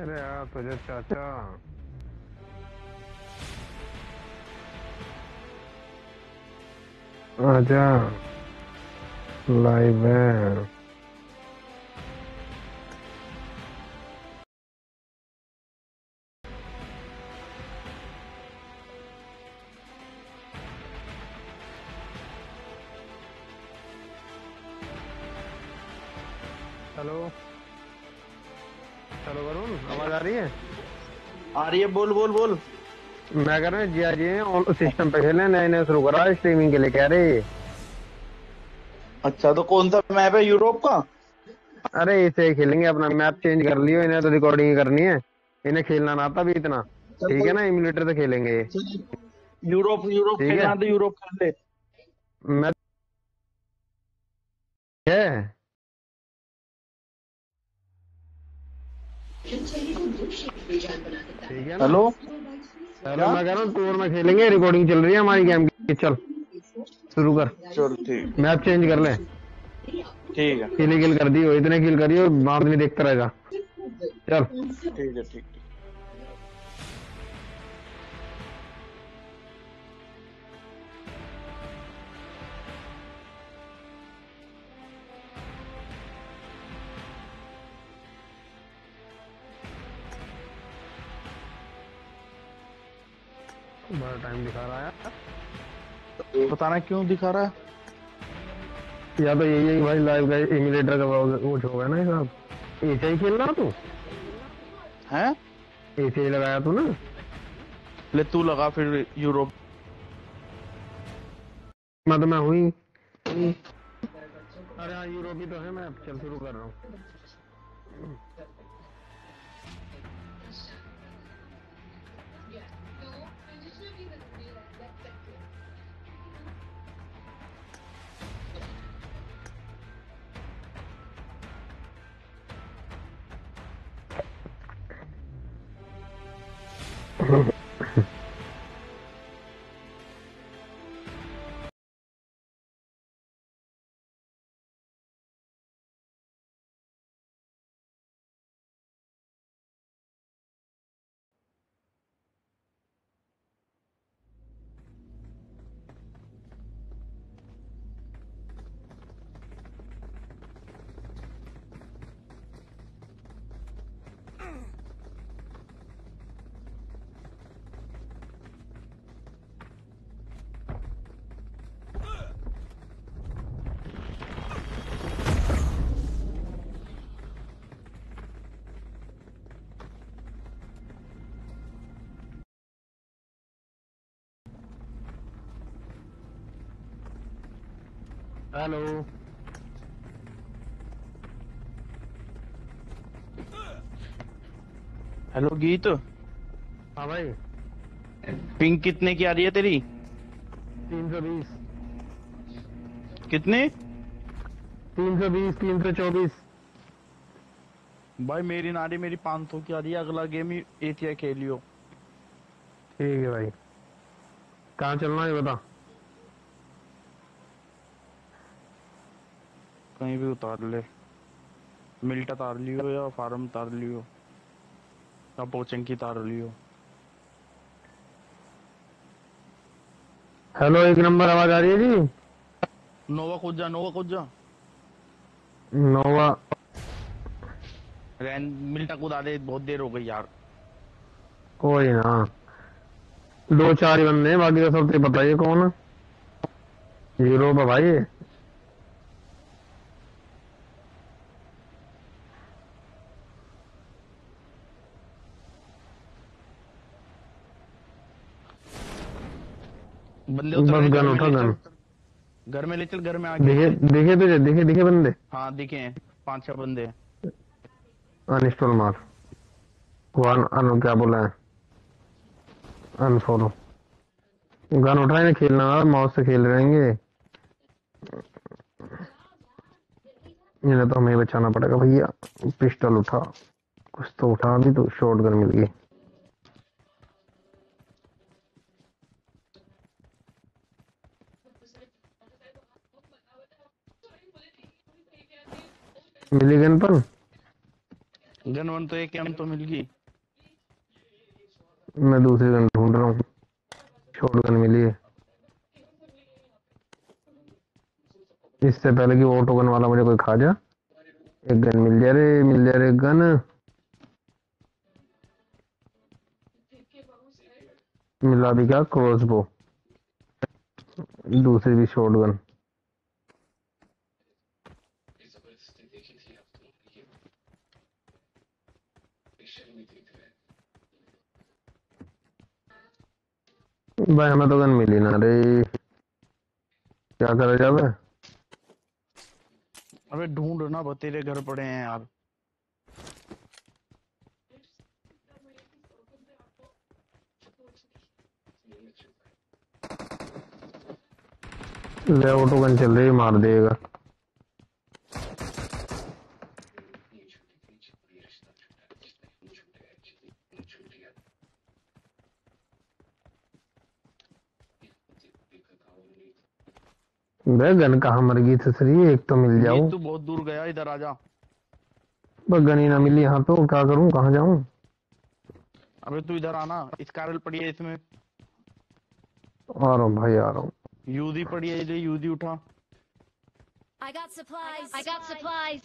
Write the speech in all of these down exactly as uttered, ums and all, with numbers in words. अरे यार तुझे चाचा आजा लाइव है। हेलो हेलो वरुण, आवाज आ रही है? आ रही है, बोल बोल बोल। मैं कह रहा हूँ जिया जी ऑन सिस्टम पे खेलने नए नए शुरू करा स्ट्रीमिंग के लिए, कह रहे। अच्छा तो कौन सा मैप है यूरोप का? अरे इसे खेलेंगे, अपना मैप चेंज कर लियो, इन्हें तो रिकॉर्डिंग करनी है, इन्हें खेलना ना आता भी इतना, ठीक है ना? इम्यूलेटर से खेलेंगे यूरोप, यूरोप खेलना तो यूरोप कर ले। मैं है ठीक है। हेलो हेलो, मैं कह रहा हूँ टूर में खेलेंगे, रिकॉर्डिंग चल रही है हमारी गेम की। चल शुरू कर, चल ठीक, मैप चेंज कर ले, ठीक है? किल किल कर दियो, इतने किल करियो, बाद में देखता रहेगा। चल ठीक है, ठीक है। बड़ा टाइम दिखा रहा है, पता नहीं क्यों दिखा रहा है। या तो यही है भाई, लाइव का इम्यूलेटर का वो होगा ना साहब। ऐसे ही खेल रहा तू है, ऐसे ही लगाया तू ना? ले तू लगा फिर यूरोप। मैं तो मैं हुई। अरे हाँ यूरोपी तो है। मैं चल शुरू कर रहा हूँ। हेलो हेलो गीत। हाँ भाई, पिंग कितने की आ रही है तेरी? तीन सौ बीस। कितने? तीन सौ बीस। तीन सौ चौबीस। भाई मेरी ना रही, मेरी पाँच सौ की आ रही है। अगला गेम ही एटीआई खेलियो। ठीक है भाई, कहाँ चलना है बता? कहीं भी उतार ले, मिल्ट उतार लियो या फार्म उतार लियो या पोचंकी उतार लियो। हेलो, एक नंबर आवाज आ रही है जी। नोवा खुद जा, नोवा खुद जा, नोवा रैन मिल्टा उतार दे, बहुत देर हो गई यार। कोई ना, दो चार ही बंदे हैं, बाकी का सब तो बताइए कौन है। यूरोप है भाई। बंदे उतर गन उठा, गन घर में ले चल। घर में आ गए, दिखे तुझे? दिखे दिखे बंदे? हाँ दिखे हैं, पांच छह बंदे हैं। अनइंस्टॉल मार, वन अन क्या बोला है, अनफॉलो। गन उठाए ना, खेलना यार, माउस से खेल रहेंगे। इन्हें तो हमें बचाना पड़ेगा भैया। पिस्टल उठा, कुछ तो उठा। अभी तो शॉटगन मिल गई। मिली गन पर गन तो एक एम तो मिल गई। मैं दूसरी गन ढूंढ रहा हूँ, शॉटगन मिली है। इससे पहले कि ऑटो गन वाला मुझे कोई खा जा, एक गन मिल जा रे, मिल जा रे गन। मिला भी क्या, क्रॉसबो, दूसरी भी शॉटगन। भाई हमें तो गन मिली ना रे, क्या करा जाए? अबे ढूंढ ना, बतेरे घर पड़े हैं यार। ले ऑटो गन चल रही, मार देगा। बे गन कहाँ मर गई थी? एक तो मिल जाओ। तू बहुत दूर गया, इधर आ जा। बस गन ही ना मिली यहाँ तो क्या करूँ, कहाँ जाऊँ? अबे तू इधर आना, इस कारल पड़ी है, इसमें आ रहा हूँ भाई, आ रहा हूँ। यूदी पड़ी है, ले यूदी उठा। I got supplies, I got supplies.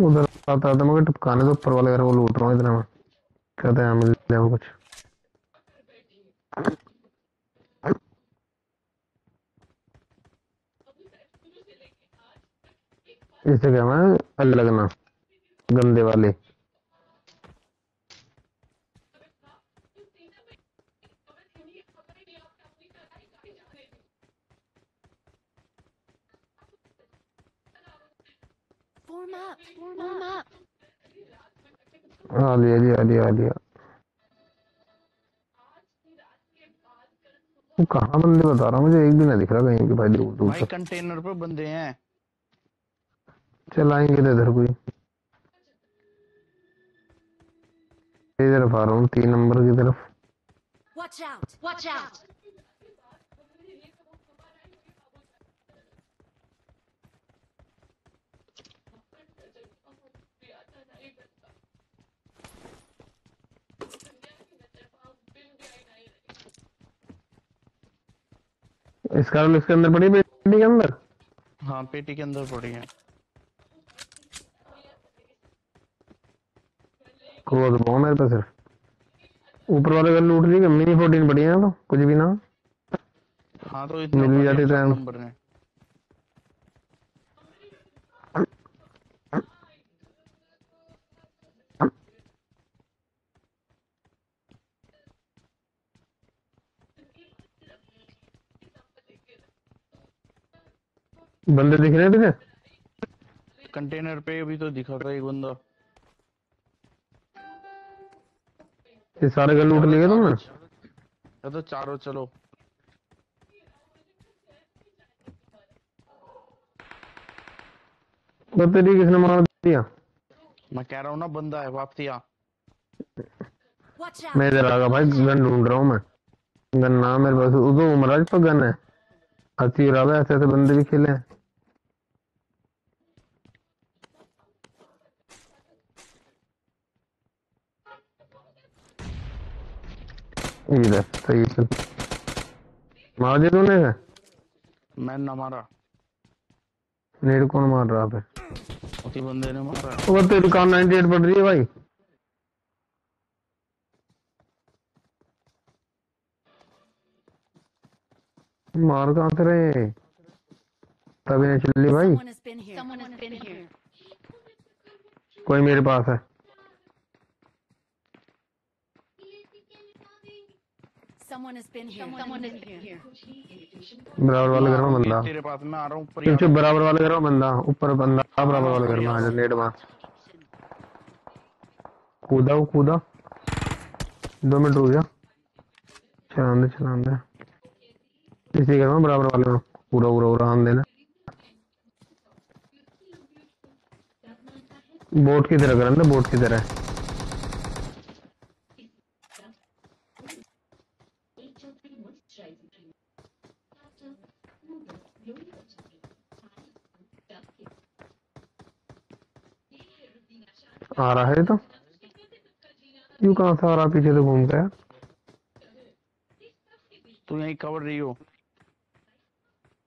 उधर आता था मगर टपकाने तो ऊपर वाले घर को लूट रहा हूँ। इतना मैं कहते हैं मिल जाए वो कुछ। इसे क्या मैं अलग ना गंदे वाले। Warm up, warm up. आ लिया लिया लिया लिया। वो कहाँ बंदे बता रहा, मुझे एक भी नहीं दिख रहा कहीं कि भाई दूर दूर। भाई कंटेनर पे बंदे हैं, चलाएंगे इधर कोई। इधर आ रहा हूँ तीन नंबर की तरफ। Watch out, watch out. इस कारण इसके अंदर पड़ी, पेटी के अंदर। हाँ पेटी के अंदर पड़ी है। मेरे पास सिर्फ ऊपर वाले गन लूट ली, मिनी फोर्टीन पड़ी है तो कुछ भी ना। हाँ तो इतने मिल भी जाते थे। बंदे दिख रहे थे कंटेनर पे भी तो दिखा था एक बंदा। ये सारे गन लूट लिए तुमने? ये तो चारों। चलो बत्तरी किसने मार दिया? मैं कह रहा हूँ ना बंदा है, वापसी आ। मैं इधर आ गया भाई, गन ढूंढ रहा हूँ मैं। गन ना मेरे पास, उधर उमराज पर गन है। अच्छी रात है, ऐसे ऐसे बंदे भी खेले हैं। इधर सही से मार दे तूने। मैं ना मारा, नेड़ कौन मार रहा है? उसी बंदे ने मारा। वो तेरी काम अट्ठानवे पड़ रही है भाई। मार कहाँ से रहे तभी ने चिल्ली भाई। कोई मेरे पास है, someone has been here, someone has been here. बराबर वाले घर में बंदा, तेरे पास मैं आ रहा हूं ऊपर। पीछे बराबर वाले घर में बंदा, ऊपर बंदा बराबर वाले घर में। आ जा नेट मार, कूदा कूदा। दो मिनट रुक जा, चलान दे चलान दे। इसी घर में बराबर वाले में पूरा पूरा पूरा आन देना। बोट की तरह करना, बोट की तरह। आ रहा है तो क्यों कहाँ से आ रहा, पीछे से घूम गया। तू यहीं कवर रही हो,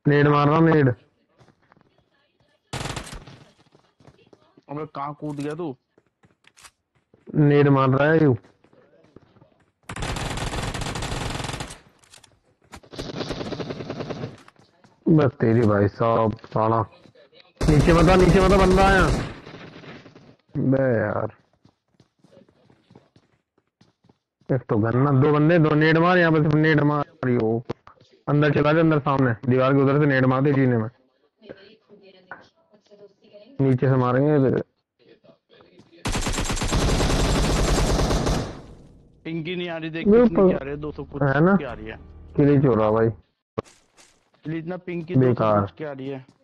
नेड मार रहा, नेड। अबे कहाँ कूद गया तू? नेड मार रहा है यू। बस तेरी भाई साहब साला। नीचे बता, नीचे बता, बंदा आया। बे यार एक तो गन्ना, दो बंदे, दो नेड मार। यहाँ पर नेड मार रही हो, अंदर चला जा, अंदर सामने दीवार के उधर से नेड मार दे जीने में। नीचे से मारेंगे। पिंकी नहीं आ रही, देख कितनी आ रही है, दो सौ कुछ आ रही है। किली चोरा भाई, इतना पिंकी देखो क्या आ रही है।